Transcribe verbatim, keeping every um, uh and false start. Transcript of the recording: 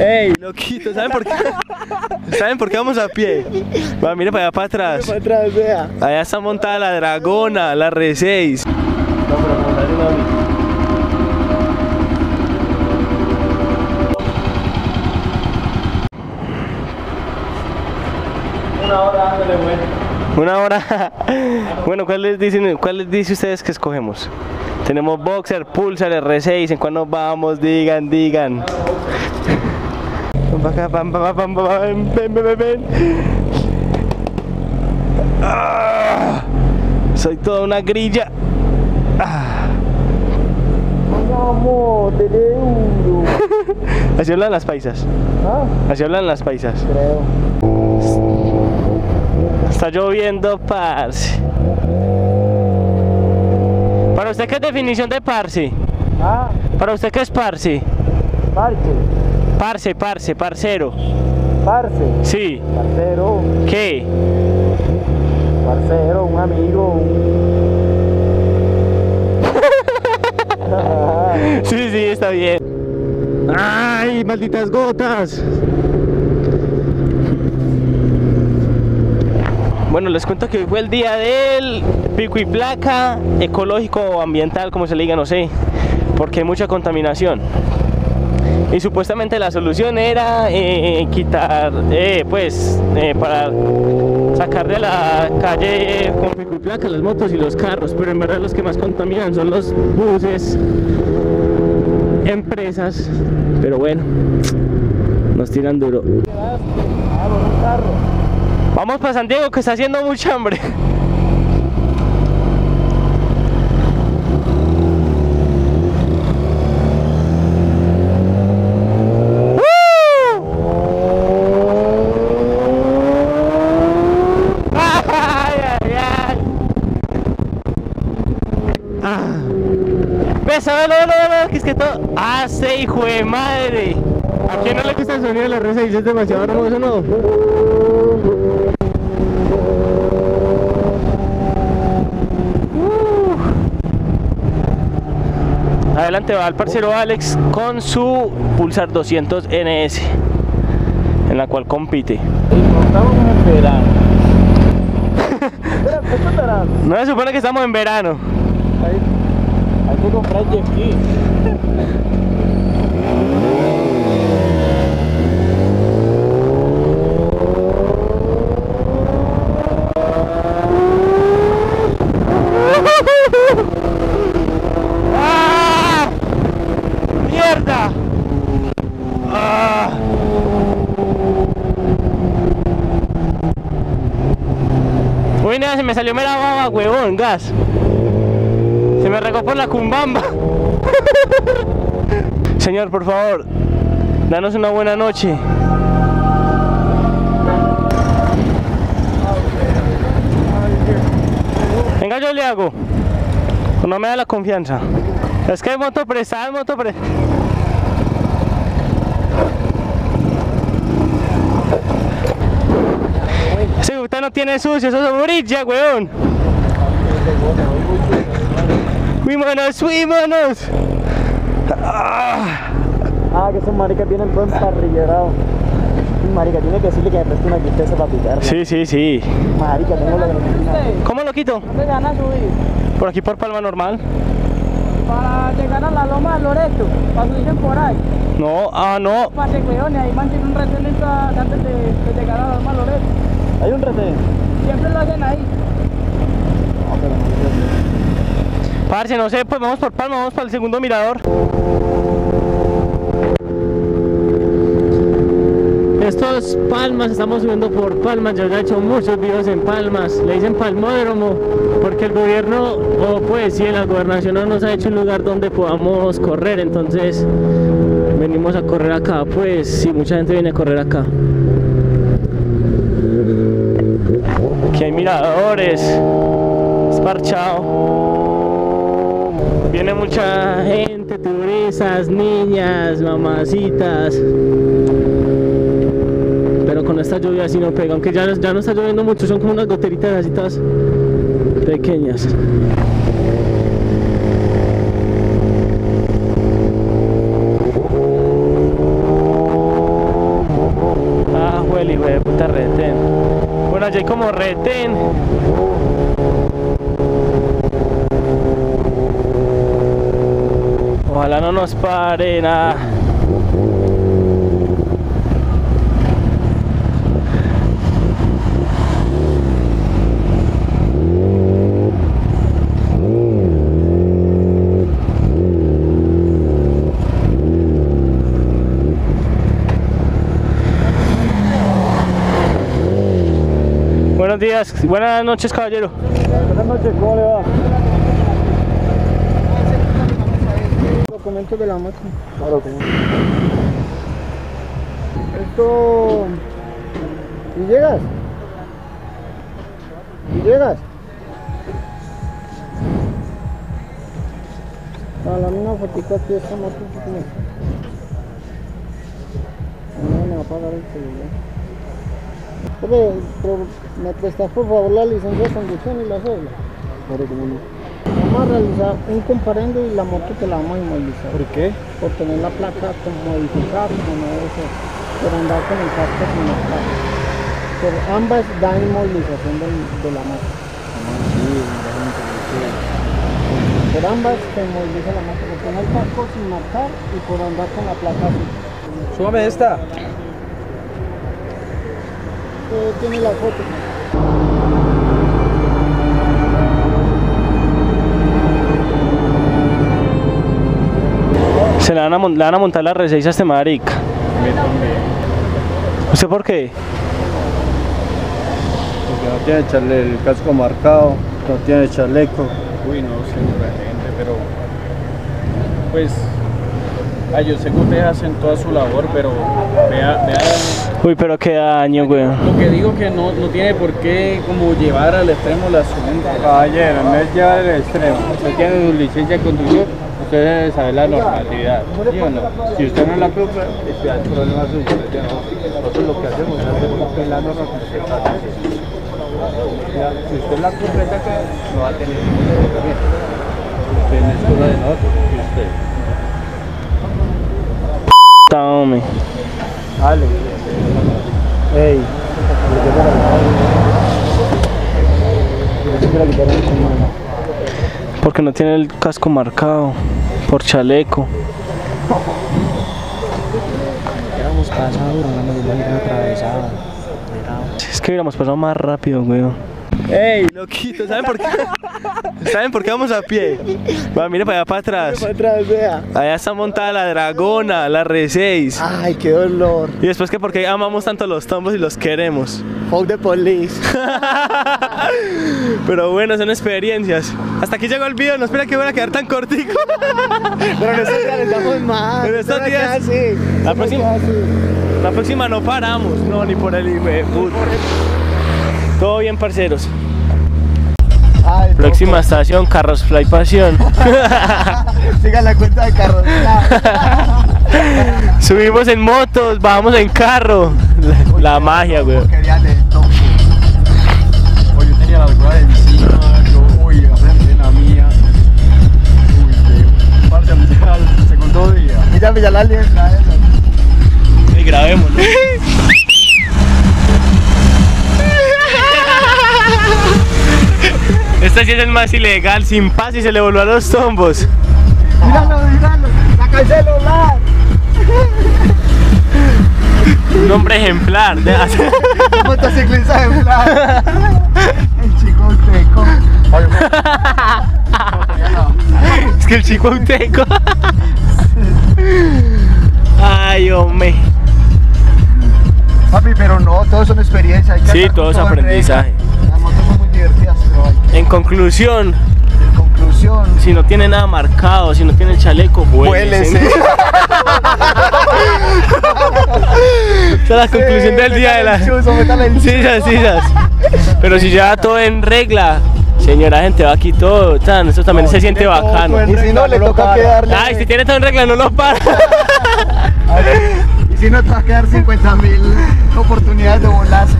Ey, loquito, ¿saben por qué? ¿Saben por qué vamos a pie? Va, mire para allá, para atrás. Para atrás, vea. Allá está montada la Dragona, la R seis. No, pero vamos a darle una vista. Una hora dándole vuelta. Una hora. Bueno, ¿cuál les dicen, cuál les dice ustedes que escogemos? Tenemos Boxer, Pulsar, R seis, ¿en cuál nos vamos? Digan, digan. Ah, soy toda una grilla. Ah. Vamos, te duro. Así hablan las paisas. Así hablan las paisas. Está lloviendo, parce. ¿Para usted qué es definición de parce? ¿Ah? ¿Para usted qué es parce? Parce. Parce, parce, parcero. ¿Parce? Sí. ¿Parcero? ¿Qué? Parcero, un amigo. Sí, sí, está bien. ¡Ay, malditas gotas! Bueno, les cuento que hoy fue el día del pico y placa, ecológico o ambiental, como se le diga, no sé, porque hay mucha contaminación. Y supuestamente la solución era eh, quitar, eh, pues, eh, para sacar de la calle con pico y placa las motos y los carros, pero en verdad los que más contaminan son los buses, empresas, pero bueno, nos tiran duro. Vamos para San Diego, que está haciendo mucha hambre. Ay, ay, ay. Ah. Pesa, velo, velo, velo, que es que todo. ¡Ah, sí, hijo de madre! ¿A quién no le gusta el sonido de la R seis? Es demasiado hermoso, ¿no? Adelante va el parcero Alex con su Pulsar doscientos N S, en la cual compite. Estamos en verano. Espera, ¿qué es verano? No se supone que estamos en verano. Hay, hay que comprar jet ski. Se me salió mera baba, huevón, gas. Se me regó por la cumbamba. Señor, por favor, danos una buena noche. Venga, yo le hago. No me da la confianza. Es que hay moto prestada, hay moto prestada. Si usted no tiene sucio, eso es brilla, weón. Fuímonos, fuímonos. Ah, que esos maricas vienen todo emparrillerados. Marica, tiene que decirle que me preste una tristeza para picar. Sí, sí, sí. Marica, tengo la granina. ¿Cómo lo quito? No te ganas subir. ¿Por aquí por Palma normal? Para llegar a la loma de Loreto, para subir por ahí. No, ah, no. Para que weones, ahí mantiene un retenito antes de llegar a la loma de Loreto. Hay un retén. Siempre lo hacen ahí. No, pero no sé. Parce, no sé, pues vamos por Palma, vamos para el segundo mirador. Esto es Palmas, estamos subiendo por Palmas. Yo ya he hecho muchos videos en Palmas. Le dicen Palmódromo porque el gobierno, o oh, pues sí, la gobernación no nos ha hecho un lugar donde podamos correr. Entonces venimos a correr acá, pues sí, mucha gente viene a correr acá. Aquí hay miradores, es parchao. Viene mucha gente, turistas, niñas, mamacitas. Pero con esta lluvia así no pega, aunque ya, ya no está lloviendo mucho, son como unas goteritas así todas pequeñas. abajo el hijo de puta retén. Bueno, allí hay como retén. Ojalá no nos pare nada. Buenos días, buenas noches, caballero. Buenas noches, ¿cómo le va? Documentos de la moto. Claro, ¿cómo? Esto... ¿Y llegas? ¿Y llegas? A la misma fotica aquí esta moto. No me va a pagar el celular. Oye, pero me prestas por favor la licencia de conducción y la cédula. Claro, como no. Vamos a realizar un comparendo y la moto te la vamos a inmovilizar. ¿Por qué? Por tener la placa como modificada, como no debe ser. Por andar con el casco sin la placa. Por ambas da inmovilización de, de la moto. Sí, por ambas se inmoviliza la moto. Por tener el casco sin marcar y por andar con la placa así. Súbame esta. Tiene la foto. Se le van a, le van a montar la R seis a este marica. ¿Usted por qué? Porque no tiene echarle el casco marcado, no tiene chaleco. Uy, no sé, gente, pero pues ay, yo sé que ustedes hacen toda su labor, pero vea, vea. Uy, pero qué daño, güey. Lo que digo que no, no tiene por qué como llevar al extremo la asunto. Caballero, no es llevar al extremo. Usted tiene su licencia de conducir, usted debe saber la normatividad, ¿sí o no? Si usted no la cumple, este es el problema suyo. Nosotros lo que hacemos es hacer un pelado responsable. Si usted la cumple, no va a tener ningún tratamiento. Usted no es cosa de nosotros y usted. Tome. Dale. Ey. Porque no tiene el casco marcado. Por chaleco. Es que hubiéramos pasado más rápido, weón. Ey, loquito, ¿saben por qué? ¿Saben por qué vamos a pie? Va, mire para allá para atrás. Para atrás, vea. Allá está montada la Dragona, la R seis. Ay, qué dolor. Y después que porque amamos tanto los tombos y los queremos. Fuck the police. Pero bueno, son experiencias. Hasta aquí llegó el video, no espera que vaya a quedar tan cortico. Pero nosotros calentamos más. Pero estos días, la próxima, la próxima no paramos, no, ni por el hijo de puta. Todo bien, parceros. Ay, próxima loco. Estación, Carros Fly Pasión. Sigan la cuenta de Carros Fly. Subimos en motos, bajamos en carro. La, oye, la magia, güey. Oye, yo tenía la rueda encima, yo voy a aprender la mía. Uy, qué parte al segundo día. Mira, mira la lienza esa. Y grabemos, ¿no? Esta sí es el más ilegal, sin paz y se le voló a los tombos. Míralo, míralo, saca el celular. Un hombre ejemplar. Un motociclista ejemplar. El chico auteco. Es que el chico auteco. Ay, hombre. Papi, pero no, todos son experiencia. Hay que sí, todo es aprendizaje. En conclusión, en conclusión, si no tiene nada marcado, si no tiene el chaleco, vuélese. Esa es la conclusión sí, del día de la... Chuzo, sillas, sillas. Pero si ya todo en regla, señora gente, va aquí todo, tan, esto también no, se siente bacano. Y si no, le toca quedarle... Ay, si tiene todo en regla, no lo para. Y si no, te va a quedar cincuenta mil oportunidades de volarse.